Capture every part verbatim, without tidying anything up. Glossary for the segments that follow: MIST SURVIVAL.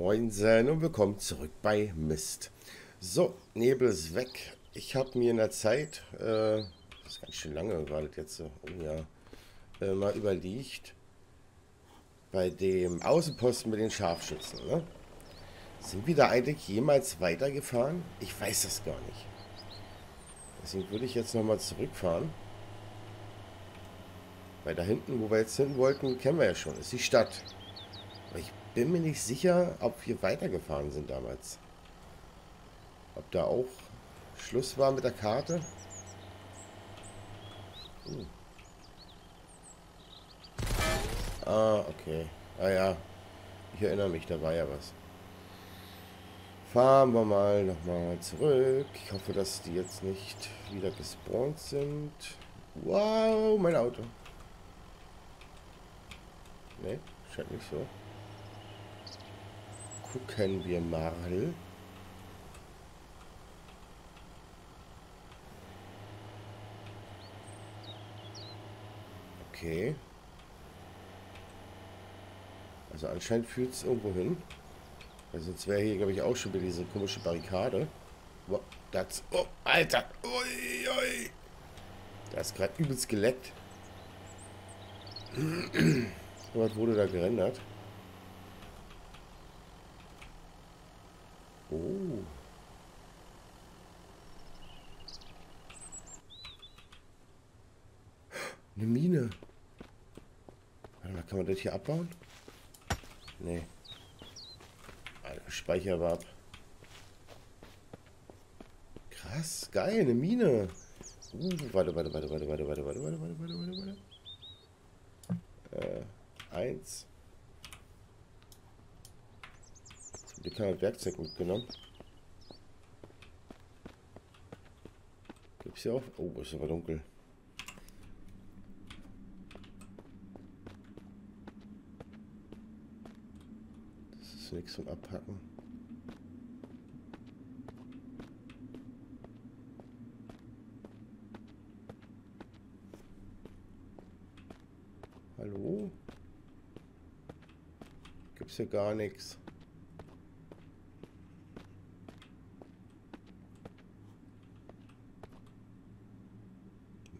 Moinsen und willkommen zurück bei MIST. So, Nebel ist weg. Ich habe mir in der Zeit, äh, das ist ganz schön lange gerade jetzt, um ja, äh, mal überlegt, bei dem Außenposten mit den Scharfschützen, ne? Sind wir da eigentlich jemals weitergefahren? Ich weiß das gar nicht. Deswegen würde ich jetzt nochmal zurückfahren. Weil da hinten, wo wir jetzt hin wollten, kennen wir ja schon, ist die Stadt. Aber ich bin mir nicht sicher, ob wir weitergefahren sind damals. Ob da auch Schluss war mit der Karte. Hm. Ah, okay. Ah ja, ich erinnere mich, da war ja was. Fahren wir mal nochmal zurück. Ich hoffe, dass die jetzt nicht wieder gespawnt sind. Wow, mein Auto. Ne, scheint nicht so. Gucken wir mal. Okay. Also anscheinend führt es irgendwo hin. Weil sonst wäre hier, glaube ich, auch schon wieder diese komische Barrikade. Wow, das, oh, Alter! Ui, ui. Da ist gerade übelst geleckt. Was wurde da gerendert? Oh. Eine Mine. Warte mal, kann man das hier abbauen? Nee. Alter, Speicher war ab. Krass, geil, eine Mine. Uh, warte, warte, warte, warte, warte, warte, warte, warte, warte, warte, warte, warte. Äh. Eins. Zum Glück haben wir Werkzeug mitgenommen. Gibt's hier auch? Oh, ist aber dunkel. Das ist nichts zum Abhacken. Hallo? Gibt's hier gar nichts.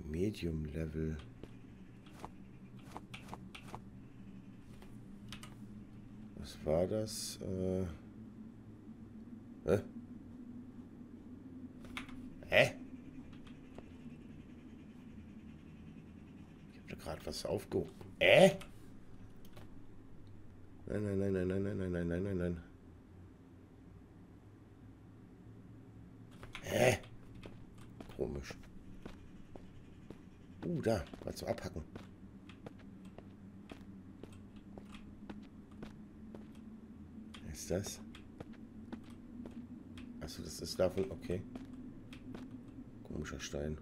Medium Level. Was war das? Äh. Hä? Hä? Ich hab da gerade was aufgehoben. Äh? Nein, nein, nein, nein, nein, nein, nein, nein, nein, nein. Hä? Komisch. Uh, da. Mal zum Abhacken. Was ist das? Achso, das ist davon. Okay. Komischer Stein.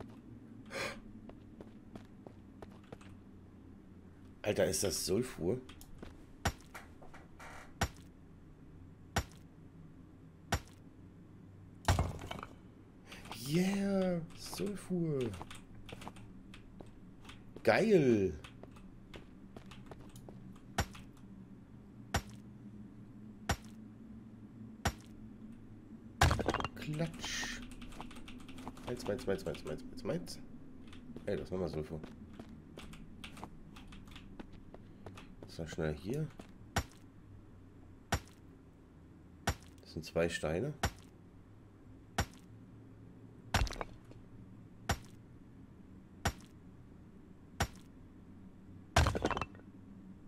Alter, ist das Sulfur? Yeah, Sulfur. Geil. Klatsch. Meins, meins, meins, meins, meins, meins, meins. Ey, das war mal Sulfur. Ist das schnell hier? Das sind zwei Steine.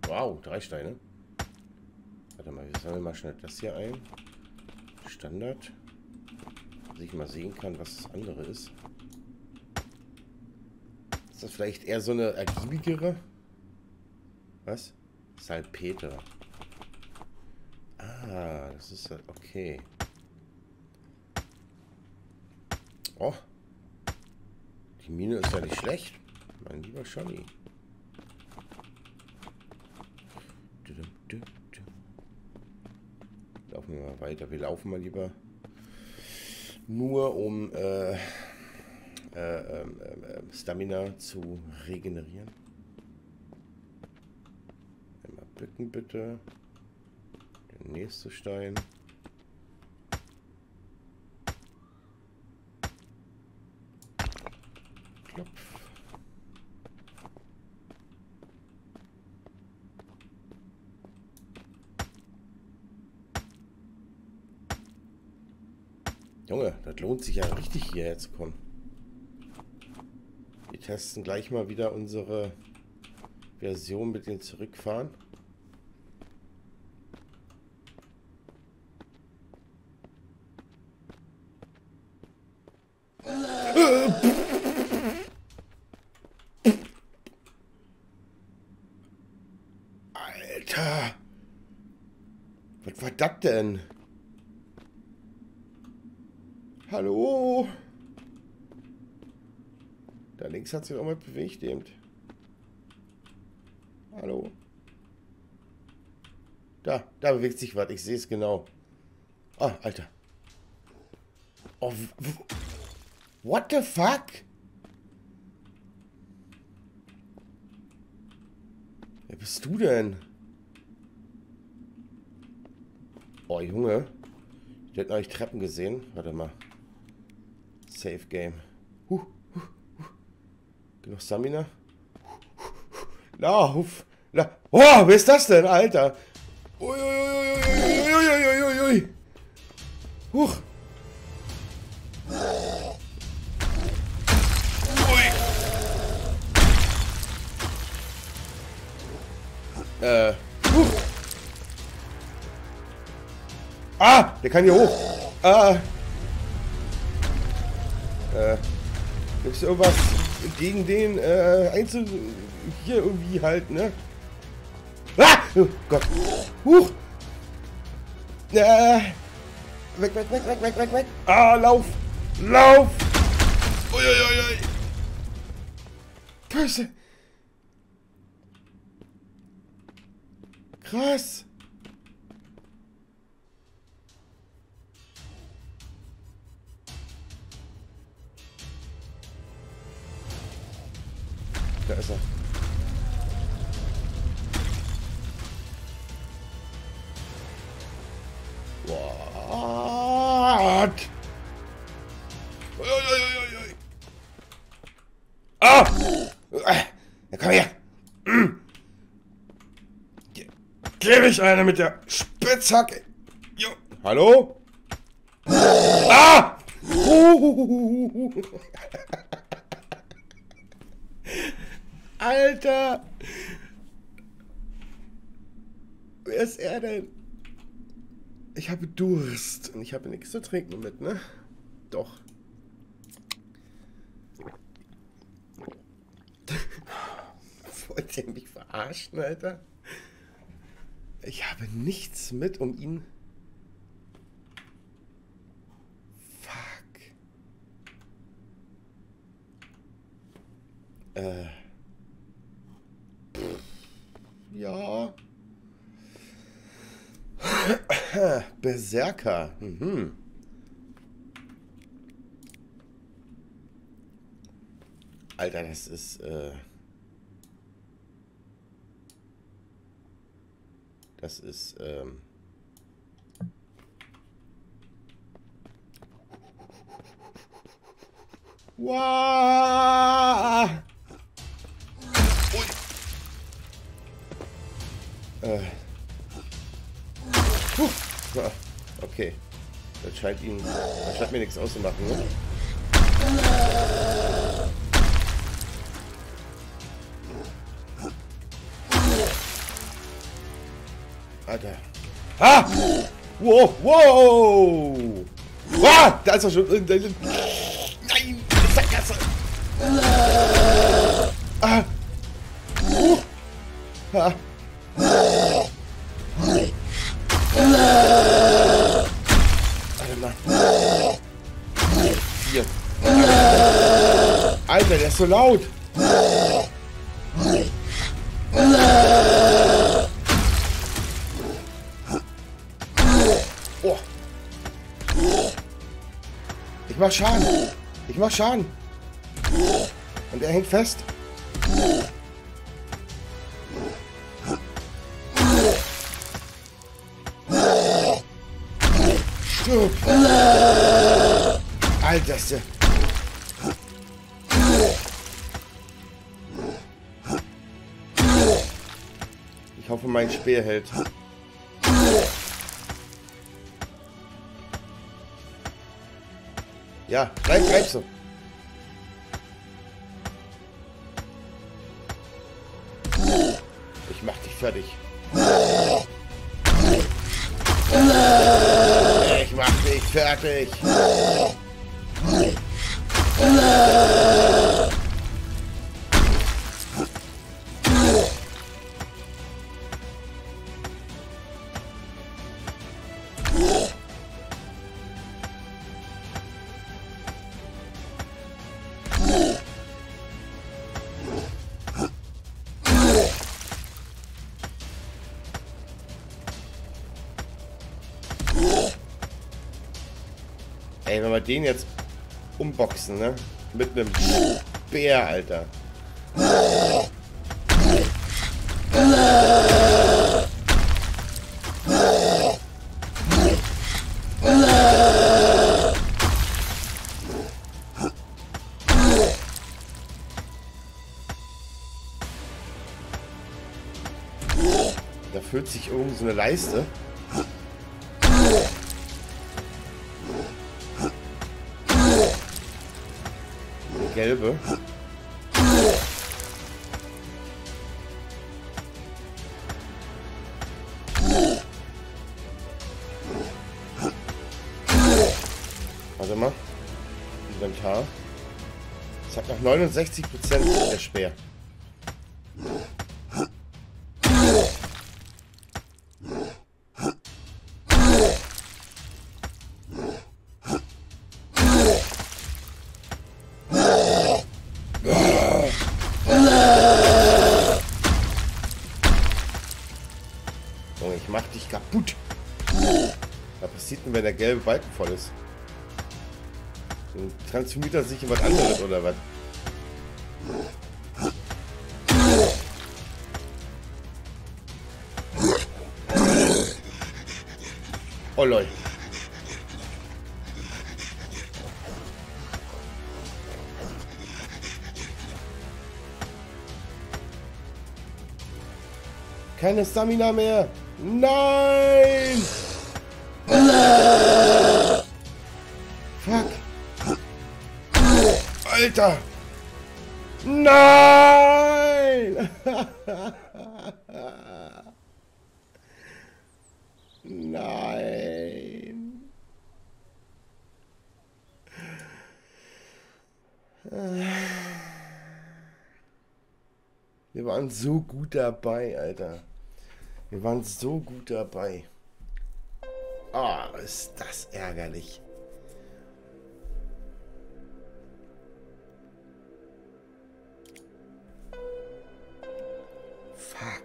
Wow, drei Steine. Warte mal, wir sammeln mal schnell das hier ein. Standard. Dass ich mal sehen kann, was das andere ist. Ist das vielleicht eher so eine ergiebigere? Was? Salpeter. Ah, das ist... Okay. Oh. Die Mine ist ja nicht schlecht. Mein lieber Scholli. Laufen wir mal weiter. Wir laufen mal lieber nur, um äh, äh, äh, äh, Stamina zu regenerieren. Einmal bücken bitte. Den Nächster Stein. Klopf. Junge, das lohnt sich ja richtig, hierher zu kommen. Wir testen gleich mal wieder unsere Version mit dem Zurückfahren. Alter! Was war das denn? Hallo? Da links hat sich auch mal bewegt eben. Hallo? Da, da bewegt sich was. Ich sehe es genau. Ah, Alter. Oh, what the fuck? Wer bist du denn? Oh, Junge. Ich hätte euch Treppen gesehen. Warte mal. Safe Game. Huh. Genug Stamina? Lauf! La oh, wer ist das denn, Alter? Uiuiuiuiuiuiuiuiuiui! Huch! Ui! Äh. Huch! Ah! Der kann hier hoch! Ah! Äh. Gibt's irgendwas gegen den äh, einzu... Hier irgendwie halt, ne? Ah! Oh Gott. Huch! Äh. Weg, weg, weg, weg, weg, weg, weg. Ah, lauf! Lauf! Uiuiui! Scheiße! Krass! Da ist er. What? Oi, oi, oi, oi. Ah! Ja, komm her! Ge Gebe ich eine mit der Spitzhacke! Jo. Hallo? Ah! Alter! Wer ist er denn? Ich habe Durst und ich habe nichts zu trinken mit, ne? Doch. Wollt ihr mich verarschen, Alter? Ich habe nichts mit, um ihn... Fuck. Äh... Pff. Ja... Berserker. Mhm. Alter, das ist... Äh das ist... Ähm wow. äh. Okay, das scheint ihn, das scheint mir nichts auszumachen, ne? Alter. Ah! Wow, wow! Ah! Da ist doch schon irgendein... Nein! Sackgasse! Ah! Uh. Ah! Alter, der ist so laut. Oh. Ich mach Schaden. Ich mach Schaden. Und er hängt fest. Alterste. Ich hoffe, mein Speer hält. Ja, bleib, bleib so. Ich mach dich fertig. Ich mach dich fertig. Ey, wenn wir den jetzt umboxen, ne? Mit einem Bär, Alter. Da füllt sich irgend so eine Leiste. Gelbe. Warte mal. Inventar. Das hat noch neunundsechzig Prozent der Speer. Mach dich kaputt. Was passiert denn, wenn der gelbe Balken voll ist? Dann transformiert er sich in was anderes oder was? Oh Leute. Keine Stamina mehr. Nein! Fuck! Alter! Nein! Nein! Wir waren so gut dabei, Alter. Wir waren so gut dabei. Ah, oh, ist das ärgerlich. Fuck.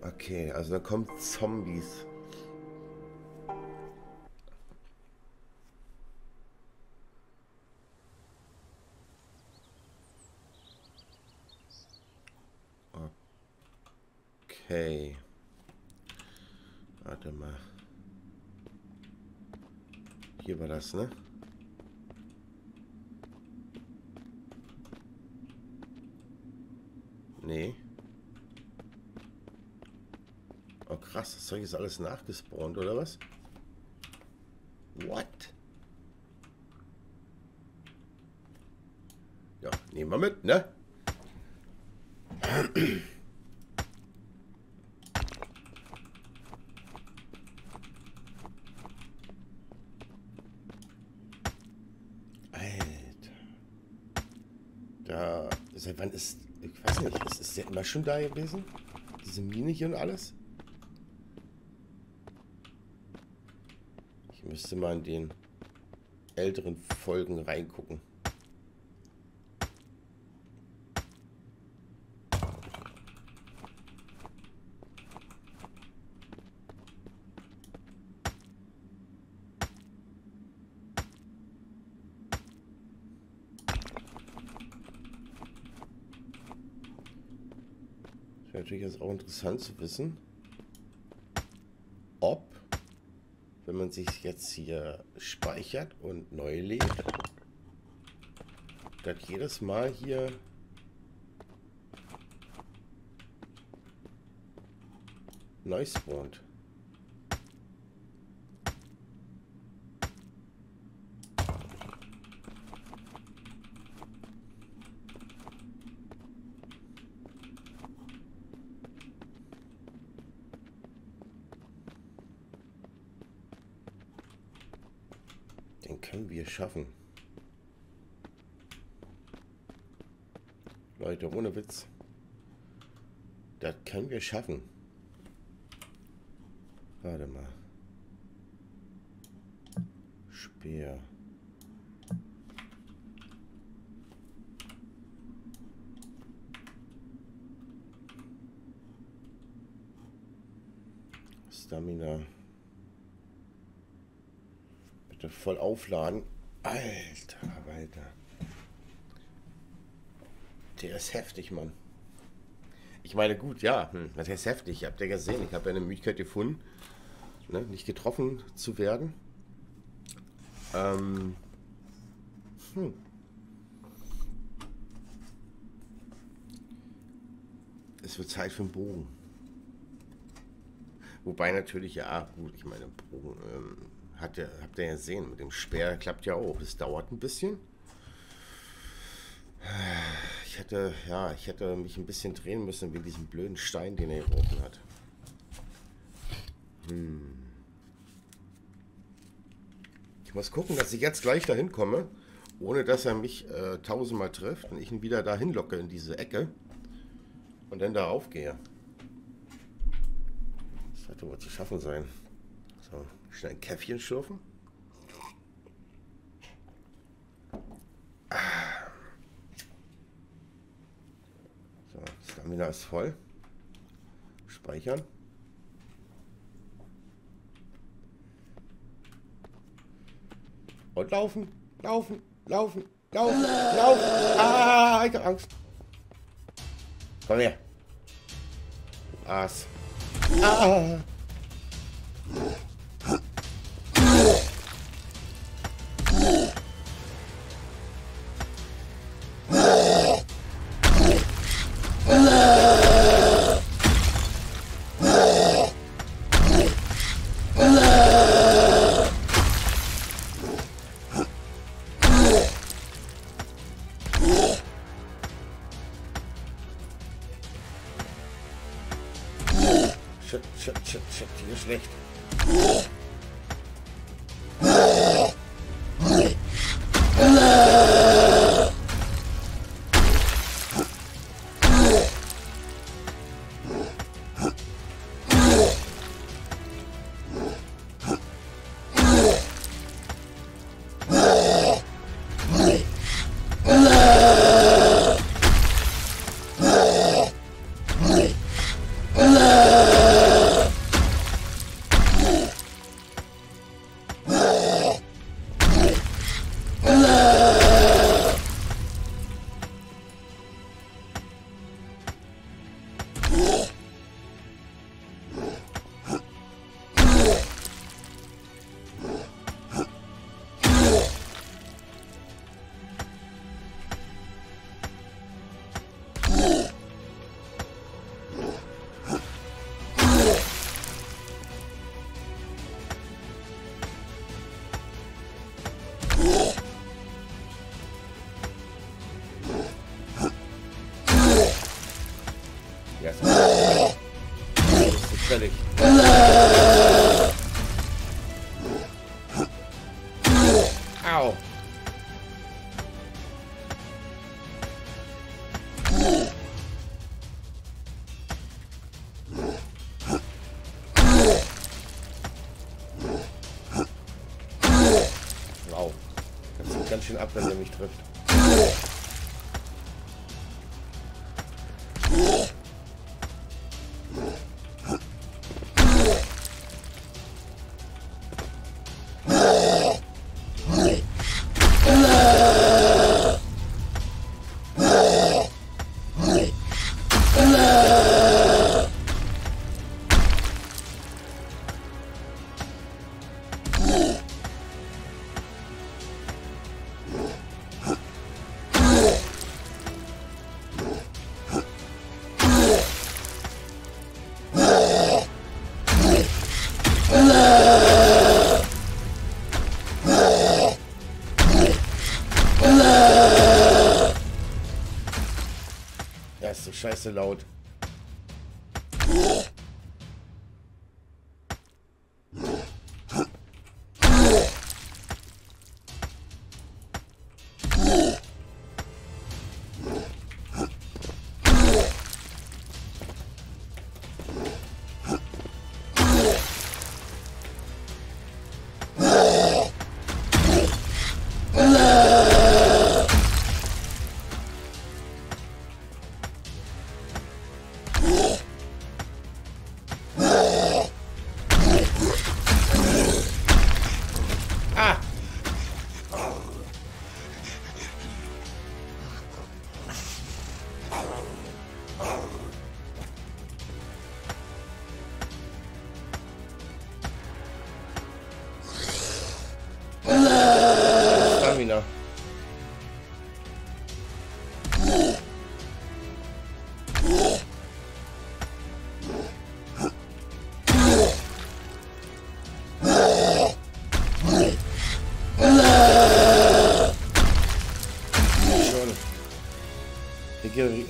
Okay, also da kommen Zombies. Okay. Warte mal. Hier war das, ne? Nee. Oh krass, das Zeug ist alles nachgespawnt, oder was? What? Ja, nehmen wir mit, ne? Seit wann ist, ich weiß nicht, ist, ist der immer schon da gewesen? Diese Mine hier und alles? Ich müsste mal in den älteren Folgen reingucken. natürlich jetzt auch interessant zu wissen, ob, wenn man sich jetzt hier speichert und neu lädt, dass jedes Mal hier neu spawnt. Den können wir schaffen. Leute, ohne Witz. Das können wir schaffen. Warte mal. Speer. Stamina. Bitte voll aufladen. Alter, Alter. Der ist heftig, Mann. Ich meine, gut, ja, das ist heftig. Habt ihr gesehen, ich habe ja eine Möglichkeit gefunden, ne, nicht getroffen zu werden. Ähm. Hm. Es wird Zeit für einen Bogen. Wobei natürlich, ja, gut, ich meine, Bogen ähm, hat der, habt ihr ja gesehen, mit dem Speer klappt ja auch. Es dauert ein bisschen. Ich hätte, ja, ich hätte mich ein bisschen drehen müssen wegen diesem blöden Stein, den er geworfen hat. Hm. Ich muss gucken, dass ich jetzt gleich dahin komme, ohne dass er mich äh, tausendmal trifft und ich ihn wieder dahin locke in diese Ecke und dann da aufgehe. Das sollte wohl zu schaffen sein. So, schnell ein Käffchen schlürfen. Stamina ist voll. Speichern. Und laufen, laufen, laufen, laufen, laufen. Ah, ich hab Angst. Komm her. Ass. Ah. Shit, shit, shit, shit, hier ist schlecht. Fertig. Au. Wow. Das sieht ganz schön ab, wenn er mich trifft. Hello! Scheiße laut.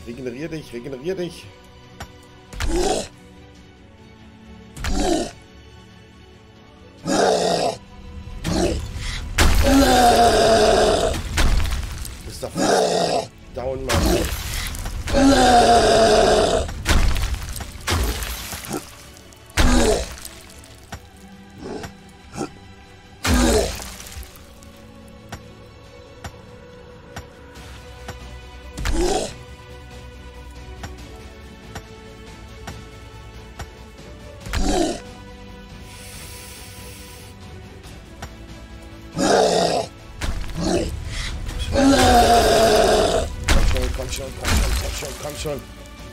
Regenerier dich, regenerier dich. Bist doch down, Mann. Schon.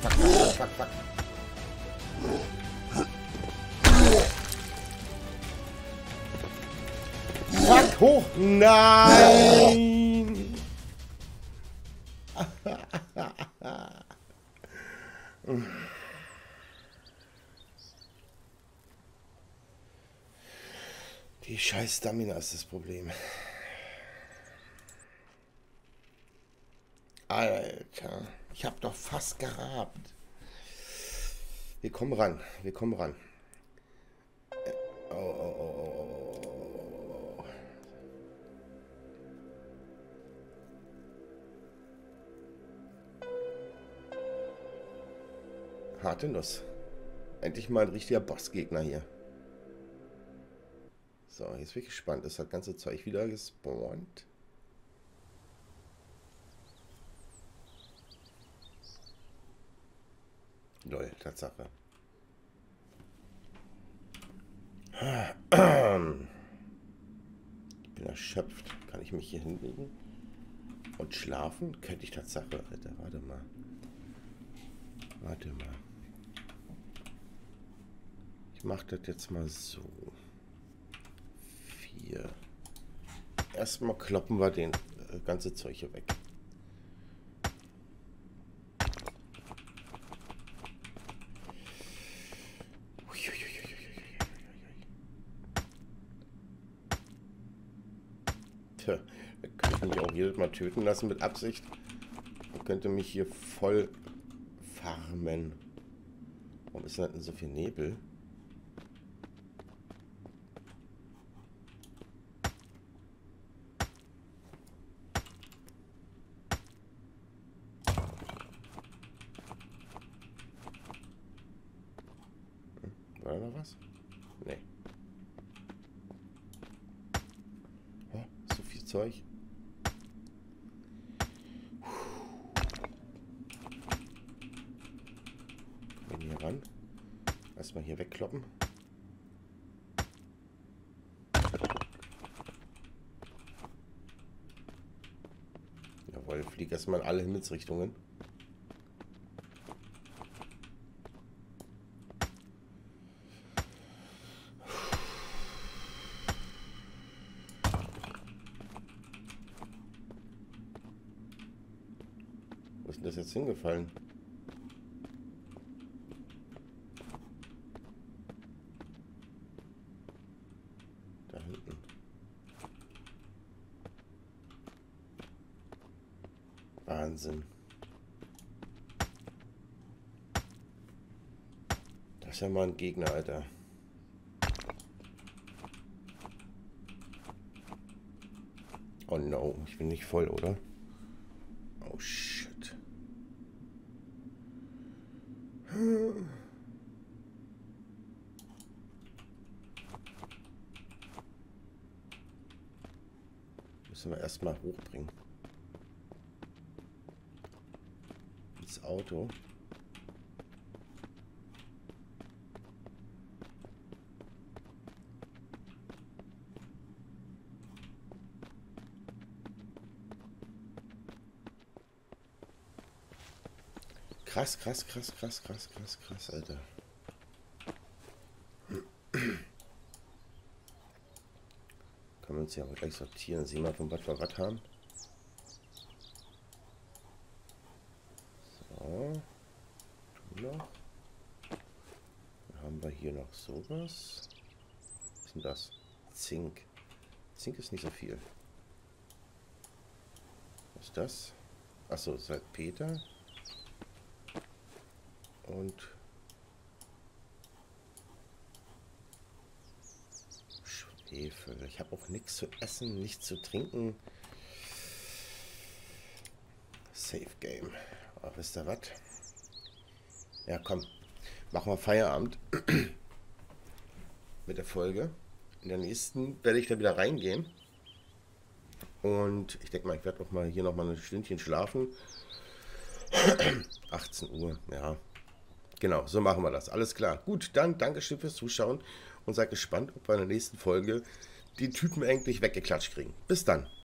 Fuck, fuck, fuck, fuck. Fuck, hoch. Nein. Die scheiß Stamina ist das Problem. Alter. Ich habe doch fast gerabt. Wir kommen ran. Wir kommen ran. Oh, oh, oh, oh. Harte Nuss. Endlich mal ein richtiger Bossgegner hier. So, jetzt bin ich gespannt. Ist das ganze Zeug wieder gespawnt? Lol, Tatsache. Ich bin erschöpft. Kann ich mich hier hinlegen? Und schlafen? Könnte ich Tatsache, Alter. Warte mal. Warte mal. Ich mache das jetzt mal so. Vier. Erstmal kloppen wir den äh, ganze Zeug hier weg. Mal töten lassen mit Absicht. Man könnte mich hier voll farmen. Warum ist denn so viel Nebel? Hm, war da noch was? Nee. Oh, so viel Zeug. Mal hier wegkloppen. Jawohl, flieg erstmal in alle Himmelsrichtungen. Wo ist denn das jetzt hingefallen? Wahnsinn. Das ist ja mal ein Gegner, Alter. Oh no, ich bin nicht voll, oder? Oh shit. Müssen wir erstmal hochbringen. Das Auto. Krass, krass, krass, krass, krass, krass, krass, Alter. Können wir uns ja aber gleich sortieren. Sehen wir mal, von was wir was haben. So. Du noch. Dann haben wir hier noch sowas. Was ist denn das? Zink. Zink ist nicht so viel. Was ist das? Achso, Salpeter. Und Schwefel. Ich habe auch nichts zu essen, nichts zu trinken. Safe Game. Aber wisst ihr was? Ja, komm. Machen wir Feierabend mit der Folge. In der nächsten werde ich dann wieder reingehen. Und ich denke mal, ich werde auch mal hier nochmal ein Stündchen schlafen. achtzehn Uhr, ja. Genau, so machen wir das. Alles klar. Gut, dann Dankeschön fürs Zuschauen und seid gespannt, ob wir in der nächsten Folge die Typen eigentlich weggeklatscht kriegen. Bis dann.